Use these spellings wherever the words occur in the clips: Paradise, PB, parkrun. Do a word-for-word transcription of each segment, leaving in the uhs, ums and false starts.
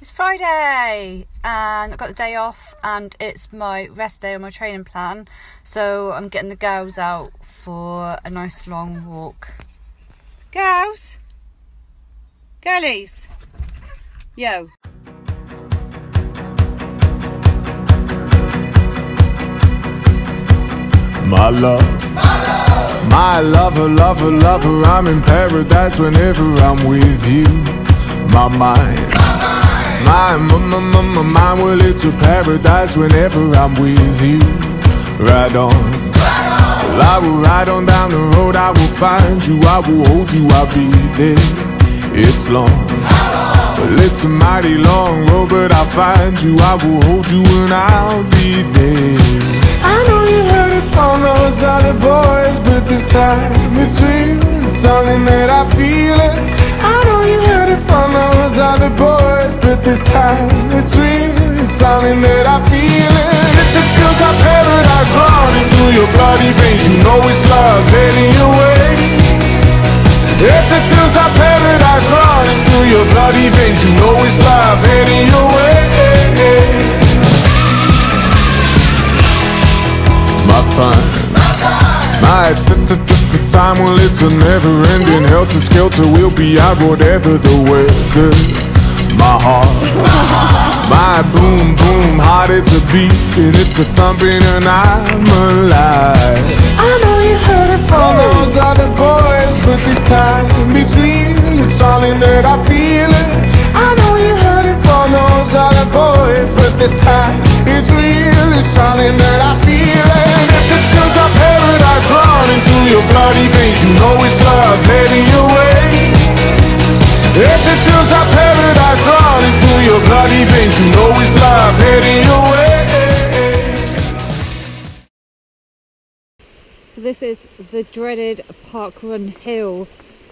It's Friday and I've got the day off and it's my rest day on my training plan, so I'm getting the girls out for a nice long walk. Girls? Girlies? Yo. My love, my lover, lover, lover, I'm in paradise whenever I'm with you. My mind. My, my, my, my, my mind, well, it's a paradise whenever I'm with you. Ride on, ride on. Well, I will ride on down the road, I will find you, I will hold you, I'll be there. It's long, long. Well, it's a mighty long road, but I'll find you, I will hold you and I'll be there. I know you heard it from those other boys, but this time between it's something that I feel it. I know you heard it from those other boys, but this time it's real, it's something that I feel it. It's a feels like paradise running through your bloody veins. You know it's love heading your way. It's a feels like paradise running through your bloody veins. You know it's love heading your way. My time, my time, my time. Well, it's a never-ending helter-skelter. We'll be out whatever the weather. My heart, my boom boom heart, it's a beating, it's a thumping, and I'm alive. I know you heard it from those other boys, but this time it's real, it's something that I feel it. I know you heard it from those other boys, but this time it's real, it's something that I feel it. It's the feels of paradise running through your bloody veins. You know it's love heading your way. If it feels like paradise running through your bloody veins, you know it's love heading your way. So this is the dreaded parkrun hill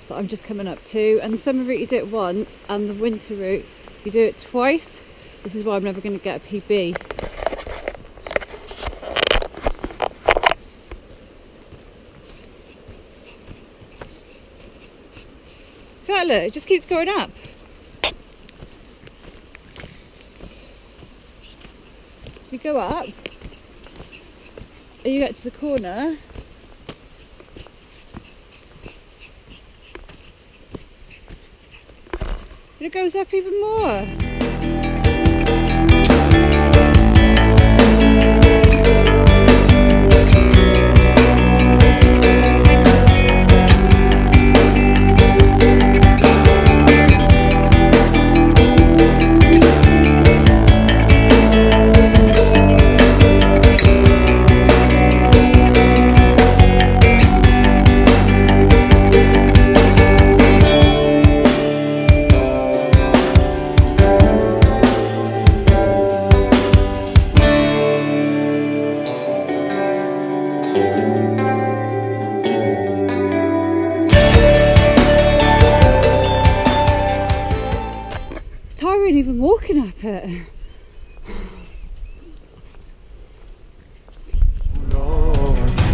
that I'm just coming up to, and the summer route you do it once and the winter route you do it twice. This is why I'm never going to get a P B. Look, it just keeps going up. You go up, and you get to the corner, and it goes up even more. Even walking up it.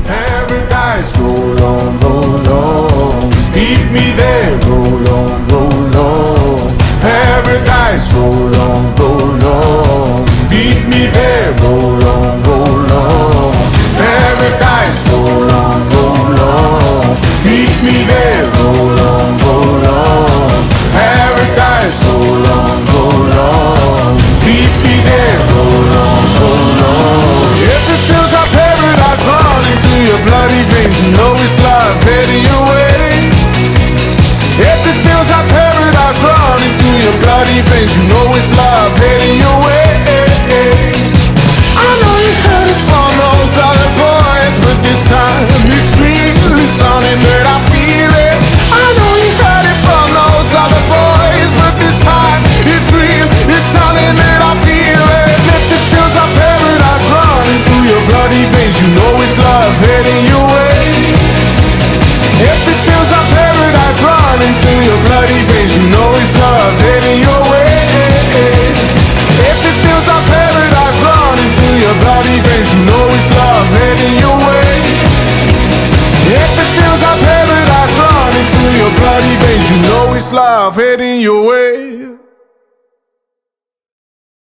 Paradise, roll on, roll on. Meet me there, roll on, roll on. Paradise, roll on, roll on. Meet me there, roll on, roll on. Paradise, roll on, roll on. Meet me there, roll on, roll on. Paradise, roll on. Bloody veins, you know it's love heading your way. If it feels like paradise running through your bloody veins, you know it's love heading your way. I know you heard it from those other boys, but this time it's real, it's something that I feel it. I know you heard it from those other boys, but this time it's real, it's something that I feel it. If it feels like paradise running through your bloody veins, you know it's love heading. If it feels like paradise running through your bloody veins, you know it's love heading your way.